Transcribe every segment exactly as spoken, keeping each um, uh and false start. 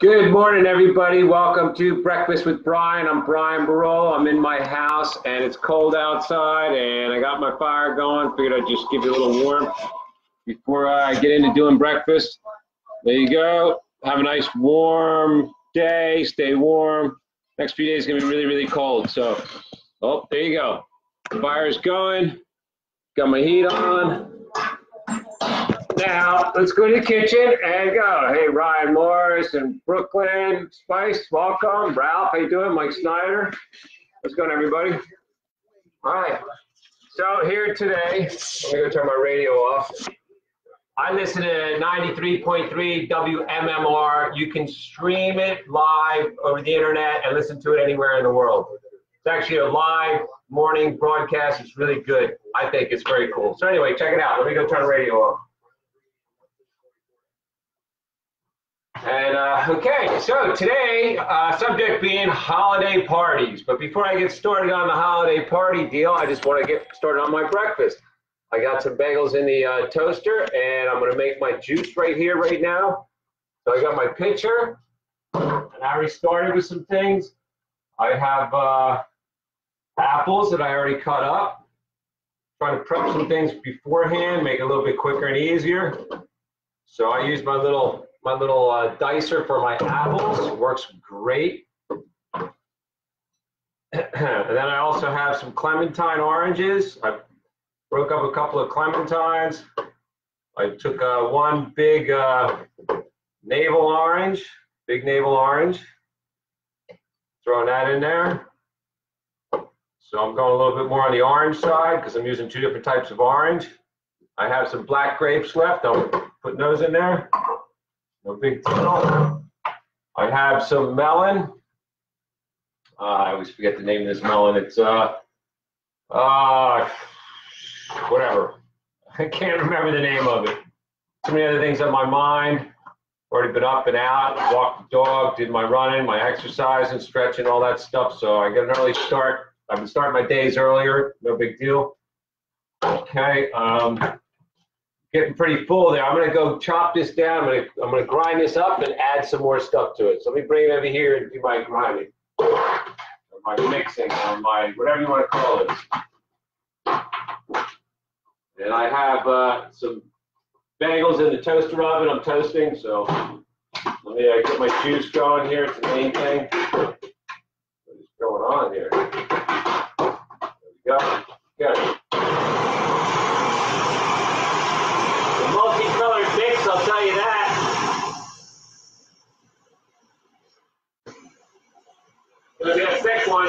Good morning, everybody. Welcome to Breakfast with Brian. I'm Brian Barolo. I'm in my house, and it's cold outside, and I got my fire going. Figured I'd just give you a little warmth before I get into doing breakfast. There you go. Have a nice, warm day. Stay warm. Next few days is going to be really, really cold. So, oh, there you go. The fire's going. Got my heat on. Now, let's go to the kitchen and go. Hey, Ryan Morris and Brooklyn Spice, welcome. Ralph, how you doing? Mike Snyder. What's going on, everybody? All right. So here today, let me go turn my radio off. I listen to ninety-three point three W M M R. You can stream it live over the internet and listen to it anywhere in the world. It's actually a live morning broadcast. It's really good. I think it's very cool. So anyway, check it out. Let me go turn the radio off. And uh, okay, so today, uh, subject being holiday parties. But before I get started on the holiday party deal, I just want to get started on my breakfast. I got some bagels in the uh, toaster, and I'm going to make my juice right here right now. So I got my pitcher, and I already started with some things. I have uh, apples that I already cut up. Trying to prep some things beforehand, make it a little bit quicker and easier. So I use my little... My little uh, dicer for my apples, works great. And then I also have some clementine oranges. I broke up a couple of clementines. I took uh, one big uh, navel orange, big navel orange, throwing that in there. So I'm going a little bit more on the orange side because I'm using two different types of orange. I have some black grapes left. I'm putting those in there. No big deal. I have some melon. Uh, I always forget the name of this melon. It's uh, uh, whatever. I can't remember the name of it. So many other things on my mind. Already been up and out, walked the dog, did my running, my exercise and stretching, all that stuff. So I got an early start. I've been starting my days earlier. No big deal. Okay. Um, Getting pretty full there. I'm gonna go chop this down. I'm gonna I'm gonna grind this up and add some more stuff to it. So let me bring it over here and do my grinding, or my mixing, or my whatever you want to call it. And I have uh, some bagels in the toaster oven. I'm toasting, so let me uh, get my juice going here. It's the main thing. What is going on here? There we go. Good. I'll tell you that. Gonna be a thick one.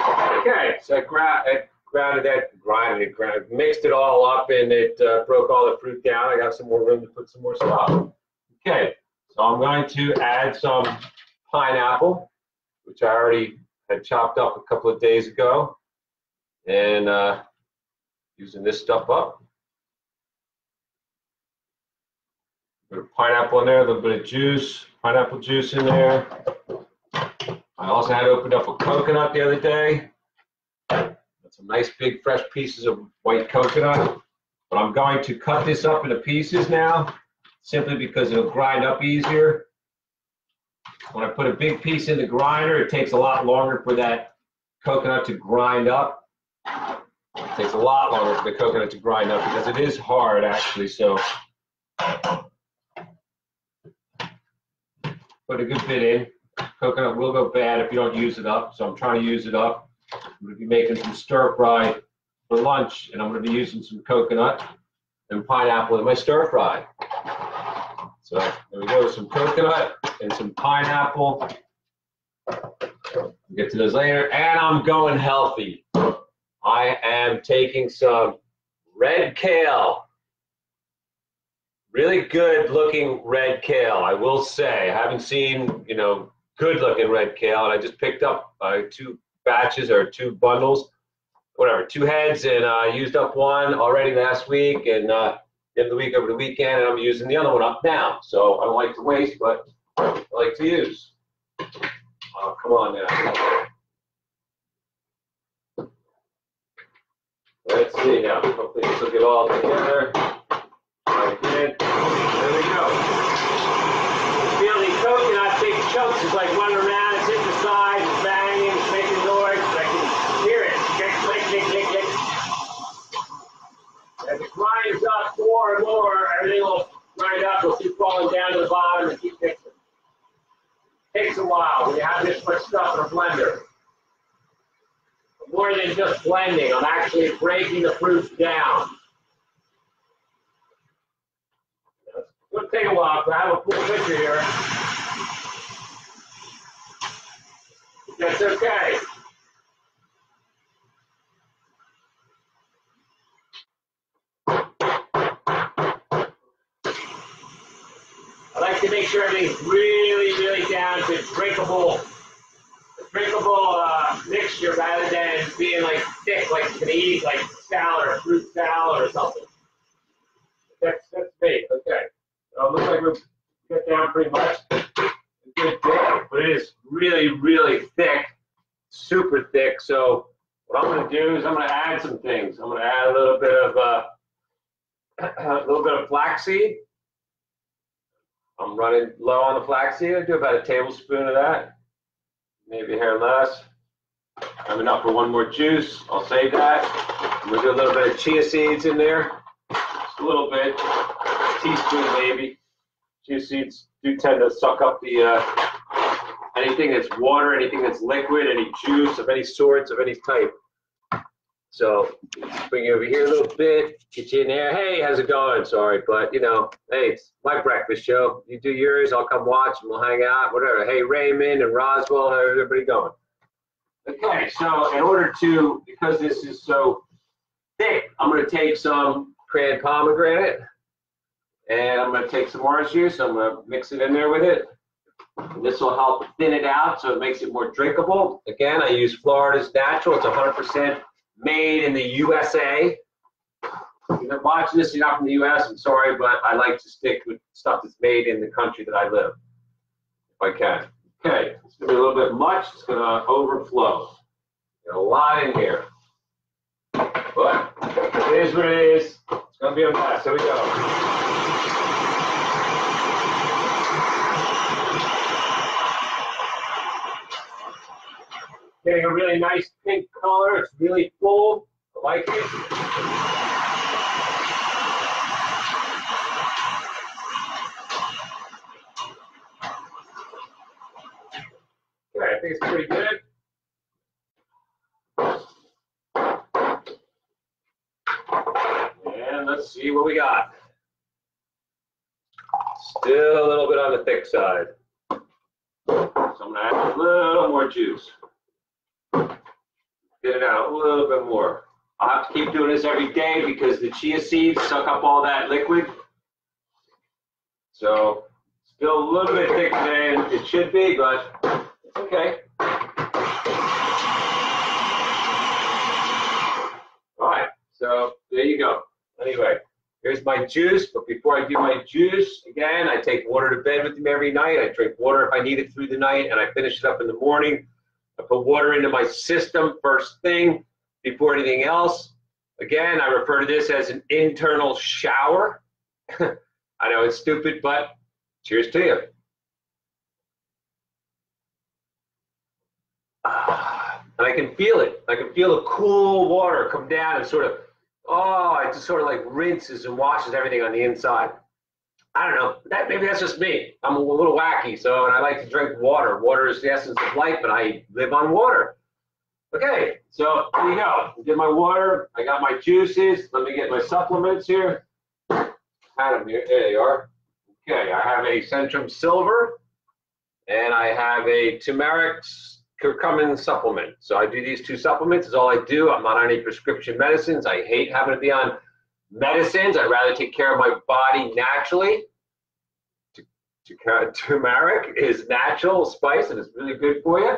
Okay, so I grounded that, grinded it, grounded, mixed it all up, and it uh, broke all the fruit down. I got some more room to put some more stuff. Okay, so I'm going to add some pineapple, which I already I chopped up a couple of days ago, and uh, using this stuff up. A bit of pineapple in there, a little bit of juice, pineapple juice in there. I also had opened up a coconut the other day. Got some nice big fresh pieces of white coconut, but I'm going to cut this up into pieces now, simply because it'll grind up easier. When I put a big piece in the grinder, it takes a lot longer for that coconut to grind up. It takes a lot longer for the coconut to grind up because it is hard, actually. So put a good bit in. Coconut will go bad if you don't use it up, so I'm trying to use it up. I'm going to be making some stir fry for lunch, and I'm going to be using some coconut and pineapple in my stir fry. So there we go, some coconut and some pineapple. We'll get to those later. And I'm going healthy. I am taking some red kale. Really good looking red kale, I will say. I haven't seen, you know, good looking red kale. And I just picked up uh, two batches or two bundles, whatever, two heads. And I uh, used up one already last week. And uh, the week over the weekend, and I'm using the other one up now. So I don't like to waste, but I like to use. Oh, come on now. Red Let's see now. Hopefully this will get all together. Like it. There we go. Feeling coconut, big chunks is like running around. It's hit the side, it's banging, it's making noise. I can hear it. Click, click, click, click, click. As it grinds up more and more, everything will grind up. We'll keep falling down to the bottom and keep mixing. Takes a while when you have this much stuff in a blender. More than just blending, I'm actually breaking the fruits down. It's going to take a while, but I have a full picture here. That's okay. I like to make sure everything's really, really down to drinkable. drinkable uh, mixture rather than being like thick, like you can eat like salad or fruit salad or something. That's, that's me, okay. So it looks like we've cut down pretty much. It's good thick, but it is really, really thick, super thick. So what I'm gonna do is I'm gonna add some things. I'm gonna add a little bit of, uh, a little bit of flaxseed. I'm running low on the flaxseed. I do about a tablespoon of that. Maybe a hair less. I have enough for one more juice. I'll save that. I'm gonna do a little bit of chia seeds in there. Just a little bit, a teaspoon maybe. Chia seeds do tend to suck up the uh, anything that's water, anything that's liquid, any juice of any sorts, of any type. So bring it over here a little bit. Get you in there. Hey, how's it going? Sorry, but you know, hey, it's my breakfast show. You do yours, I'll come watch and we'll hang out, whatever. Hey, Raymond and Roswell, how's everybody going? Okay, so in order to, because this is so thick, I'm going to take some canned pomegranate and I'm going to take some orange juice. I'm going to mix it in there with it. And this will help thin it out so it makes it more drinkable. Again, I use Florida's Natural. It's one hundred percent. Made in the U S A. If you're watching this, you're not from the U S, I'm sorry, but I like to stick with stuff that's made in the country that I live, if I can. Okay, it's gonna be a little bit much, it's gonna overflow. Got a lot in here, but it is what it is. It's gonna be a mess, here we go. Getting a really nice pink color. It's really full. I like it. Okay, I think it's pretty good. And let's see what we got. Still a little bit on the thick side. So I'm gonna add a little more juice. Get it out a little bit more. I'll have to keep doing this every day because the chia seeds suck up all that liquid. So still a little bit thicker than it should be, but it's okay. All right, so there you go. Anyway, here's my juice, but before I do my juice, again, I take water to bed with me every night. I drink water if I need it through the night, and I finish it up in the morning. I put water into my system first thing before anything else. Again, I refer to this as an internal shower. I know it's stupid, but cheers to you. Ah, and I can feel it. I can feel the cool water come down and sort of, oh, it just sort of like rinses and washes everything on the inside. I don't know, that, maybe that's just me. I'm a little wacky, so, and I like to drink water. Water is the essence of life, but I live on water. Okay, so here we go. I did my water, I got my juices. Let me get my supplements here. I had them here, there they are. Okay, I have a Centrum Silver, and I have a Turmeric Curcumin Supplement. So I do these two supplements, is all I do. I'm not on any prescription medicines. I hate having to be on medicines. I'd rather take care of my body naturally. Turmeric is natural spice and it's really good for you.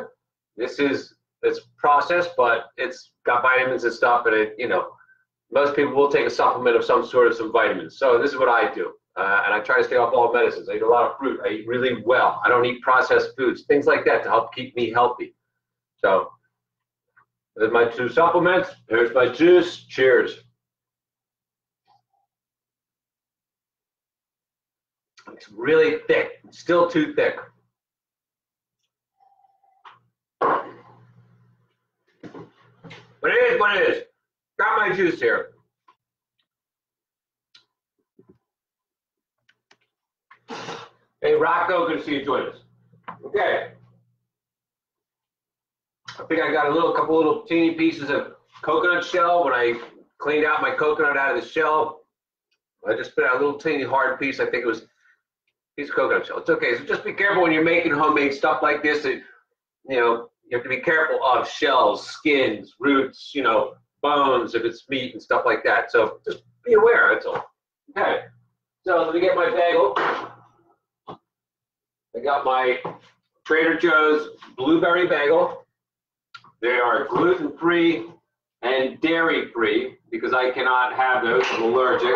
This is, it's processed, but it's got vitamins and stuff, and it, you know, most people will take a supplement of some sort of some vitamins. So this is what I do, uh, and I try to stay off all medicines. I eat a lot of fruit. I eat really well. I don't eat processed foods, things like that, to help keep me healthy. So there's my two supplements. Here's my juice. Cheers. It's really thick. It's still too thick. But it is what it is. Got my juice here. Hey, Rocco, good to see you join us. Okay. I think I got a little, couple little teeny pieces of coconut shell. When I cleaned out my coconut out of the shell, I just put out a little teeny hard piece. I think it was a piece of coconut shell. It's okay. So just be careful when you're making homemade stuff like this. It, you know, you have to be careful of shells, skins, roots, you know, bones, if it's meat and stuff like that. So just be aware, that's all. Okay. So let me get my bagel. I got my Trader Joe's blueberry bagel. They are gluten-free and dairy-free because I cannot have those. I'm allergic.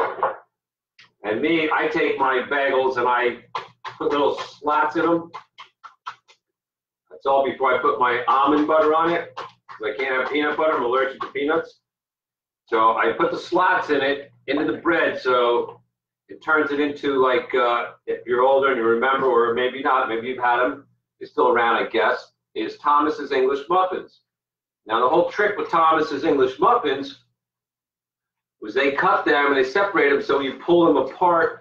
And me, I take my bagels and I put little slats in them. That's all before I put my almond butter on it. Because I can't have peanut butter. I'm allergic to peanuts. So I put the slats in it, into the bread, so it turns it into like, uh, if you're older and you remember, or maybe not, maybe you've had them. They're still around, I guess, is Thomas's English muffins. Now, the whole trick with Thomas's English muffins was they cut them and they separate them, so you pull them apart,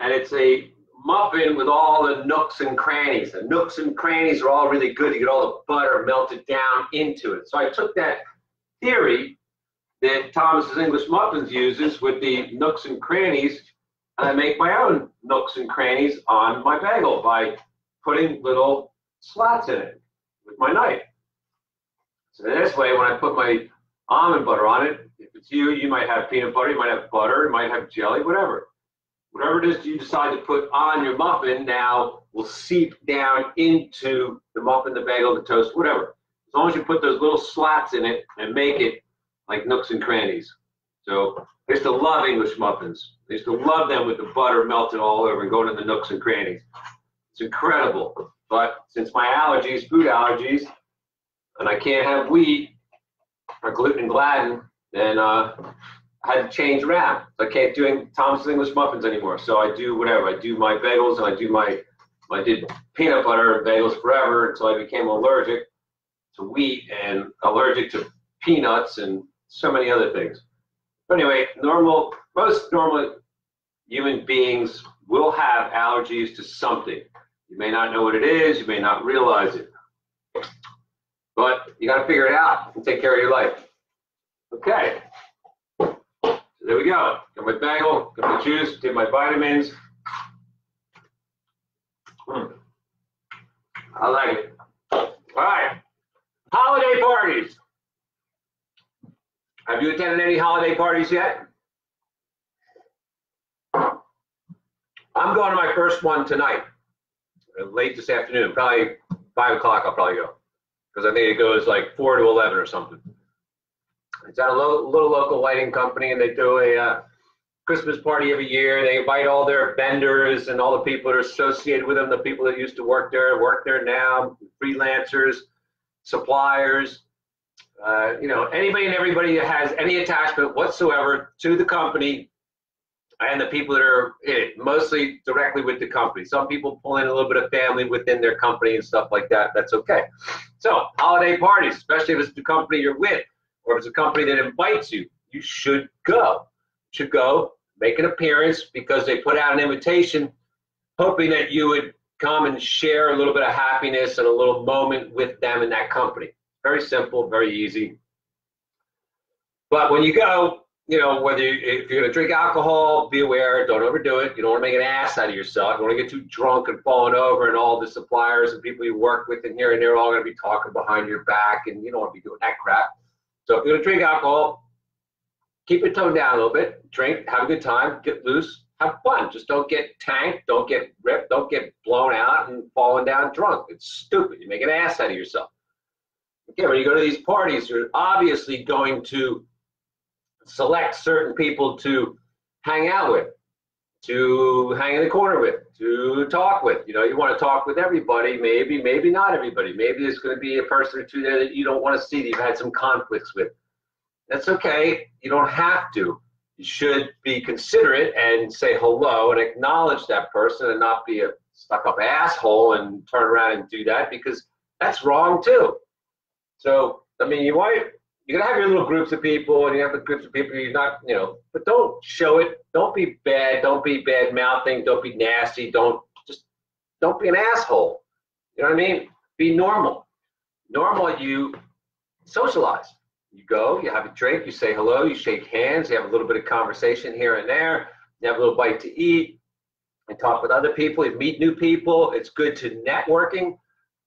and it's a muffin with all the nooks and crannies. The nooks and crannies are all really good. You get all the butter melted down into it. So I took that theory that Thomas's English muffins uses with the nooks and crannies, and I make my own nooks and crannies on my bagel by putting little slats in it with my knife. So this way, when I put my almond butter on it, if it's you, you might have peanut butter, you might have butter, you might have jelly, whatever. Whatever it is you decide to put on your muffin now will seep down into the muffin, the bagel, the toast, whatever. As long as you put those little slats in it and make it like nooks and crannies. So I used to love English muffins. I used to love them with the butter melted all over and going to the nooks and crannies. It's incredible. But since my allergies, food allergies, and I can't have wheat or gluten and gladden, then uh, I had to change around. I can't do Thomas's English muffins anymore. So I do whatever. I do my bagels, and I do my, I did peanut butter bagels forever until I became allergic to wheat and allergic to peanuts and so many other things. But anyway, normal, most normal human beings will have allergies to something. You may not know what it is, you may not realize it, but you got to figure it out and take care of your life. Okay, so there we go. Got my bagel, got my juice, did my vitamins. Mm. I like it. All right, holiday parties. Have you attended any holiday parties yet? I'm going to my first one tonight, late this afternoon, probably five o'clock I'll probably go, because I think it goes like four to eleven or something. It's at a lo little local lighting company, and they do a uh, Christmas party every year. They invite all their vendors and all the people that are associated with them, the people that used to work there, work there now, freelancers, suppliers. Uh, you know, anybody and everybody that has any attachment whatsoever to the company and the people that are in it, mostly directly with the company. Some people pull in a little bit of family within their company and stuff like that. That's okay. So holiday parties, especially if it's the company you're with or if it's a company that invites you, you should go. You should go, make an appearance, because they put out an invitation hoping that you would come and share a little bit of happiness and a little moment with them in that company. Very simple, very easy. But when you go, you know, whether you, if you're going to drink alcohol, be aware, don't overdo it. You don't want to make an ass out of yourself. You don't want to get too drunk and falling over, and all the suppliers and people you work with in here and they're all going to be talking behind your back, and you don't want to be doing that crap. So if you're going to drink alcohol, keep it toned down a little bit. Drink, have a good time, get loose, have fun. Just don't get tanked, don't get ripped, don't get blown out and falling down drunk. It's stupid. You make an ass out of yourself. Okay, when you go to these parties, you're obviously going to select certain people to hang out with, to hang in the corner with, to talk with. You know, you want to talk with everybody, maybe, maybe not everybody. Maybe there's going to be a person or two there that you don't want to see, that you've had some conflicts with. That's okay. You don't have to. you should be considerate and say hello and acknowledge that person and not be a stuck-up asshole and turn around and do that, because that's wrong too. So, I mean, you want, you're gonna have your little groups of people, and you have the groups of people you're not, you know, but don't show it. Don't be bad. Don't be bad mouthing. Don't be nasty. Don't just, don't be an asshole. You know what I mean? Be normal. Normal, you socialize. You go, you have a drink, you say hello, you shake hands, you have a little bit of conversation here and there, you have a little bite to eat, and talk with other people, you meet new people. It's good to networking.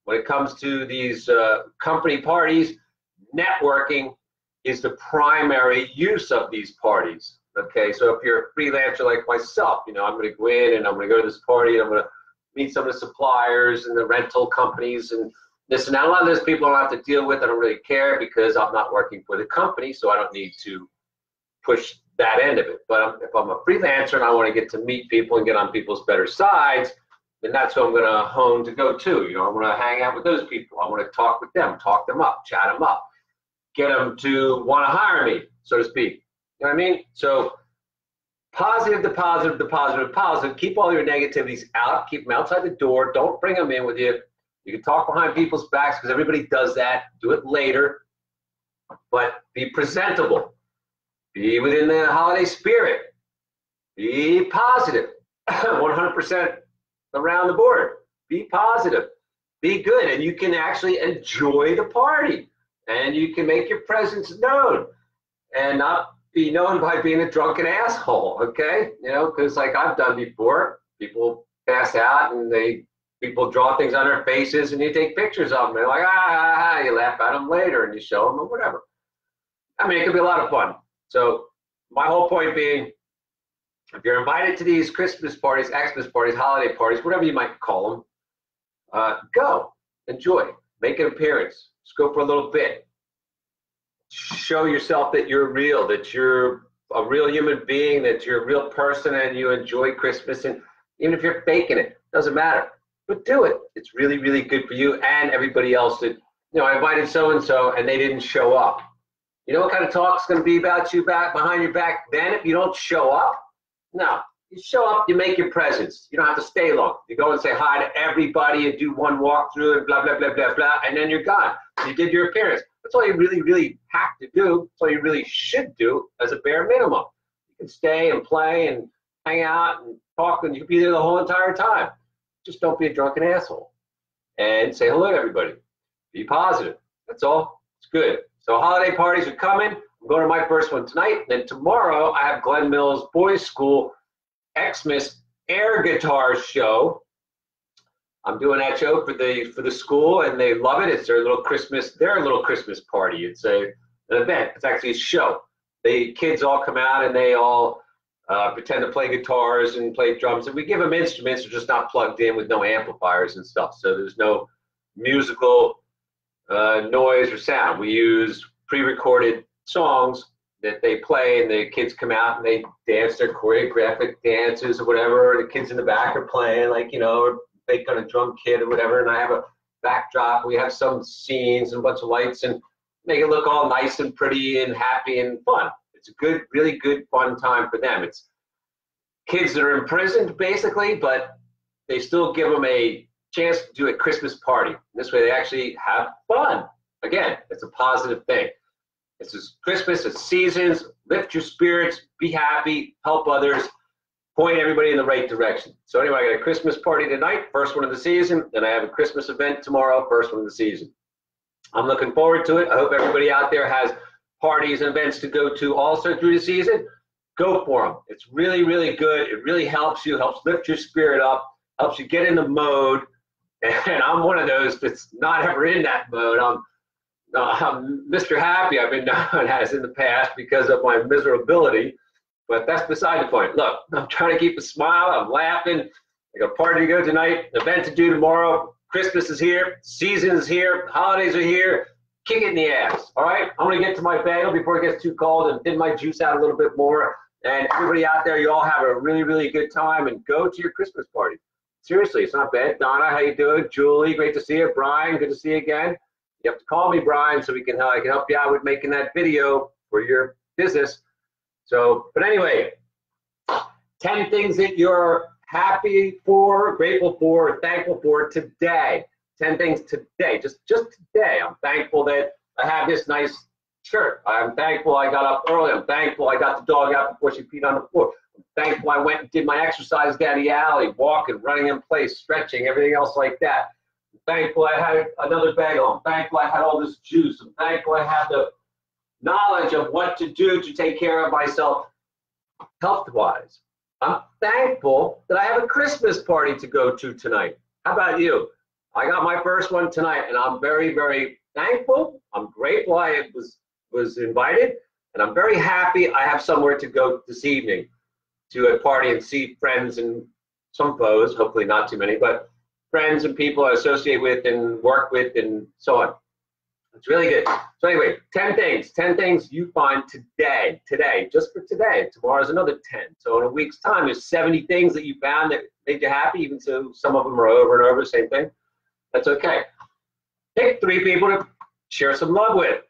When it comes to these uh, company parties, networking is the primary use of these parties, okay? So if you're a freelancer like myself, you know, I'm gonna go in and I'm gonna go to this party and I'm gonna meet some of the suppliers and the rental companies and this and that. A lot of those people I don't have to deal with, I don't really care because I'm not working for the company, so I don't need to push that end of it. But if I'm a freelancer and I wanna get to meet people and get on people's better sides, then that's who I'm going to hone to go to. You know, I want to hang out with those people. I want to talk with them, talk them up, chat them up, get them to want to hire me, so to speak. You know what I mean? So positive, the positive, the positive, positive. Keep all your negativities out. Keep them outside the door. Don't bring them in with you. You can talk behind people's backs because everybody does that. Do it later. But be presentable. Be within the holiday spirit. Be positive. one hundred percent. Around the board, be positive, be good, and you can actually enjoy the party, and you can make your presence known, and not be known by being a drunken asshole. Okay, you know, because like I've done before, people pass out and they people draw things on their faces, and you take pictures of them. They're like, ah, you laugh at them later, and you show them or whatever. I mean, it could be a lot of fun. So my whole point being, if you're invited to these Christmas parties, Xmas parties, holiday parties, whatever you might call them, uh, go, enjoy, make an appearance, just go for a little bit. Show yourself that you're real, that you're a real human being, that you're a real person and you enjoy Christmas. And even if you're faking it, doesn't matter, but do it. It's really, really good for you and everybody else that, you know, I invited so-and-so and they didn't show up. You know what kind of talk's gonna be about you back behind your back then if you don't show up? No, you show up, you make your presence. You don't have to stay long. You go and say hi to everybody and do one walkthrough and blah, blah, blah, blah, blah, and then you're gone. You did your appearance. That's all you really, really have to do. That's all you really should do as a bare minimum. You can stay and play and hang out and talk, and you can be there the whole entire time. Just don't be a drunken asshole. And say hello to everybody. Be positive. That's all. It's good. So holiday parties are coming. I'm going to my first one tonight, then tomorrow I have Glenn Mills Boys' School Xmas air guitar show. I'm doing that show for the for the school, and they love it. It's their little Christmas, their little Christmas party. It's a an event. It's actually a show. The kids all come out and they all uh, pretend to play guitars and play drums, and we give them instruments, they're just not plugged in with no amplifiers and stuff. So there's no musical uh, noise or sound. We use pre-recorded songs that they play, and the kids come out and they dance their choreographic dances or whatever. The kids in the back are playing, like, you know, or fake on a drum kit or whatever. And I have a backdrop. We have some scenes and a bunch of lights and make it look all nice and pretty and happy and fun. It's a good, really good, fun time for them. It's kids that are imprisoned basically, but they still give them a chance to do a Christmas party. This way they actually have fun. Again, it's a positive thing. This is Christmas, it's seasons, lift your spirits, be happy, help others, point everybody in the right direction. So anyway, I got a Christmas party tonight, first one of the season, and I have a Christmas event tomorrow, first one of the season. I'm looking forward to it. I hope everybody out there has parties and events to go to also through the season. Go for them. It's really, really good. It really helps you, helps lift your spirit up, helps you get in the mode. And I'm one of those that's not ever in that mode. I'm No, I'm Mister Happy, I've been known as in the past because of my miserability, but that's beside the point. Look, I'm trying to keep a smile, I'm laughing, I got a party to go tonight, an event to do tomorrow, Christmas is here, season is here, holidays are here, kick it in the ass, all right? I'm going to get to my bagel before it gets too cold and thin my juice out a little bit more, and everybody out there, you all have a really, really good time, and go to your Christmas party. Seriously, it's not bad. Donna, how you doing? Julie, great to see you. Brian, good to see you again. You have to call me, Brian, so we can, uh, I can help you out with making that video for your business. So, but anyway, ten things that you're happy for, grateful for, thankful for today. ten things today, just, just today. I'm thankful that I have this nice shirt. I'm thankful I got up early. I'm thankful I got the dog out before she peed on the floor. I'm thankful I went and did my exercise down the alley, walking, running in place, stretching, everything else like that. I'm thankful I had another bagel. I'm thankful I had all this juice. I'm thankful I had the knowledge of what to do to take care of myself health-wise. I'm thankful that I have a Christmas party to go to tonight. How about you? I got my first one tonight, and I'm very, very thankful. I'm grateful I was, was invited, and I'm very happy I have somewhere to go this evening to a party and see friends and some foes, hopefully not too many, but friends and people I associate with and work with and so on. It's really good. So anyway, ten things. ten things you find today, today, just for today. Tomorrow's another ten. So in a week's time, there's seventy things that you found that made you happy, even though some of them are over and over, same thing. That's okay. Pick three people to share some love with.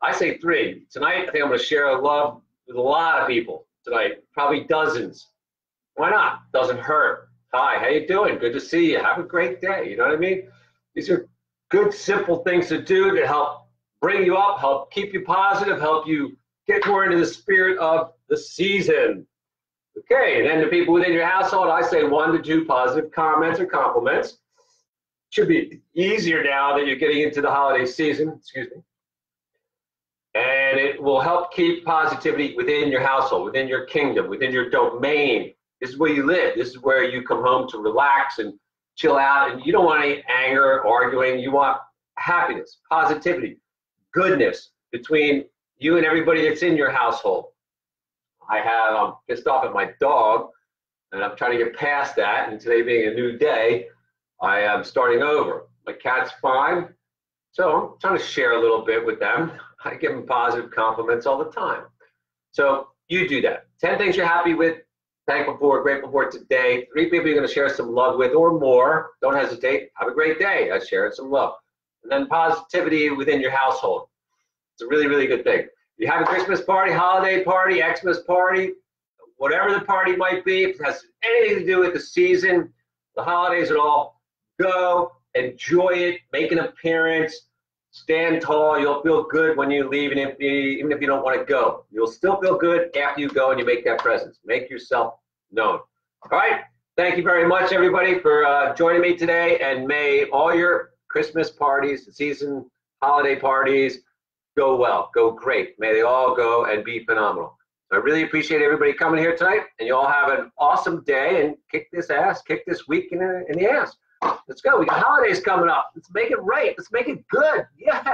I say three. Tonight, I think I'm going to share love with a lot of people tonight, probably dozens. Why not? Doesn't hurt. Hi, how you doing? Good to see you. Have a great day. You know what I mean? These are good, simple things to do to help bring you up, help keep you positive, help you get more into the spirit of the season. Okay, and then the people within your household, I say one to two positive comments or compliments. Should be easier now that you're getting into the holiday season, excuse me. And it will help keep positivity within your household, within your kingdom, within your domain. This is where you live. This is where you come home to relax and chill out, and you don't want any anger, arguing. You want happiness, positivity, goodness between you and everybody that's in your household. I have, I'm pissed off at my dog, and I'm trying to get past that, and today being a new day, I am starting over. My cat's fine, so I'm trying to share a little bit with them. I give them positive compliments all the time. So you do that. ten things you're happy with, thankful for, grateful for today. Three people you're going to share some love with or more. Don't hesitate. Have a great day. I shared some love. And then positivity within your household. It's a really, really good thing. You have a Christmas party, holiday party, Xmas party, whatever the party might be, if it has anything to do with the season, the holidays at all, go, enjoy it, make an appearance, stand tall. You'll feel good when you leave, and if you, even if you don't want to go, you'll still feel good after you go and you make that presence. Make yourself known. All right. Thank you very much, everybody, for uh, joining me today. And may all your Christmas parties, season holiday parties, go well, go great. May they all go and be phenomenal. So I really appreciate everybody coming here tonight. And you all have an awesome day and kick this ass, kick this week in the, in the ass. Let's go. We got holidays coming up. Let's make it right. Let's make it good. Yeah.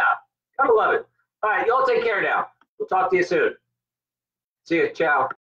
Gotta love it. All right. Y'all take care now. We'll talk to you soon. See you. Ciao.